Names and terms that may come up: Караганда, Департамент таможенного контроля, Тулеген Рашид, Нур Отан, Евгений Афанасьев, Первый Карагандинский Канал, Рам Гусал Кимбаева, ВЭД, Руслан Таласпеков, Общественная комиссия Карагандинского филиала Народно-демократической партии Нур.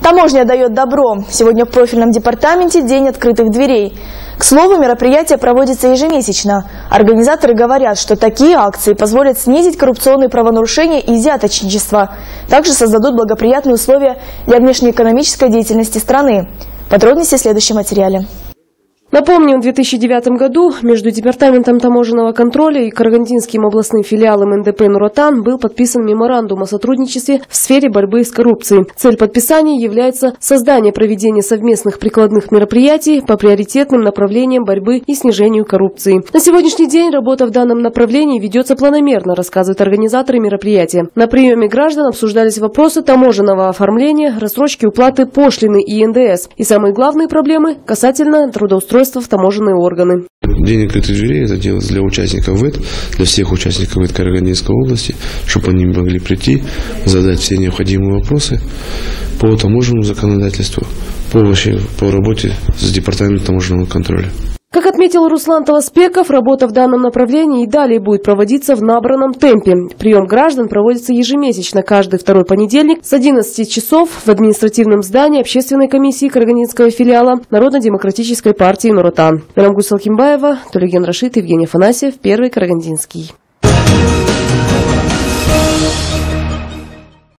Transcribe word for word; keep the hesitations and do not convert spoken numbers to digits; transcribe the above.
Таможня дает добро. Сегодня в профильном департаменте день открытых дверей. К слову, мероприятие проводится ежемесячно. Организаторы говорят, что такие акции позволят снизить коррупционные правонарушения и взяточничество. Также создадут благоприятные условия для внешнеэкономической деятельности страны. Подробности в следующем материале. Напомним, в две тысячи девятом году между Департаментом таможенного контроля и Карагандинским областным филиалом эн дэ пэ «Нур Отан» был подписан меморандум о сотрудничестве в сфере борьбы с коррупцией. Цель подписания является создание проведения совместных прикладных мероприятий по приоритетным направлениям борьбы и снижению коррупции. На сегодняшний день работа в данном направлении ведется планомерно, рассказывают организаторы мероприятия. На приеме граждан обсуждались вопросы таможенного оформления, рассрочки уплаты пошлины и эн дэ эс и самые главные проблемы касательно трудоустройства в таможенные органы. День открытых дверей – это делается для участников ВЭД, для всех участников ВЭД Карагандинской области, чтобы они могли прийти, задать все необходимые вопросы по таможенному законодательству, по, вообще, по работе с Департаментом таможенного контроля. Как отметил Руслан Таласпеков, работа в данном направлении и далее будет проводиться в набранном темпе. Прием граждан проводится ежемесячно, каждый второй понедельник с одиннадцати часов в административном здании Общественной комиссии Карагандинского филиала Народно-демократической партии Нур Отан. Рам Гусал Кимбаева, Тулеген Рашид, Евгений Афанасьев, Первый Карагандинский.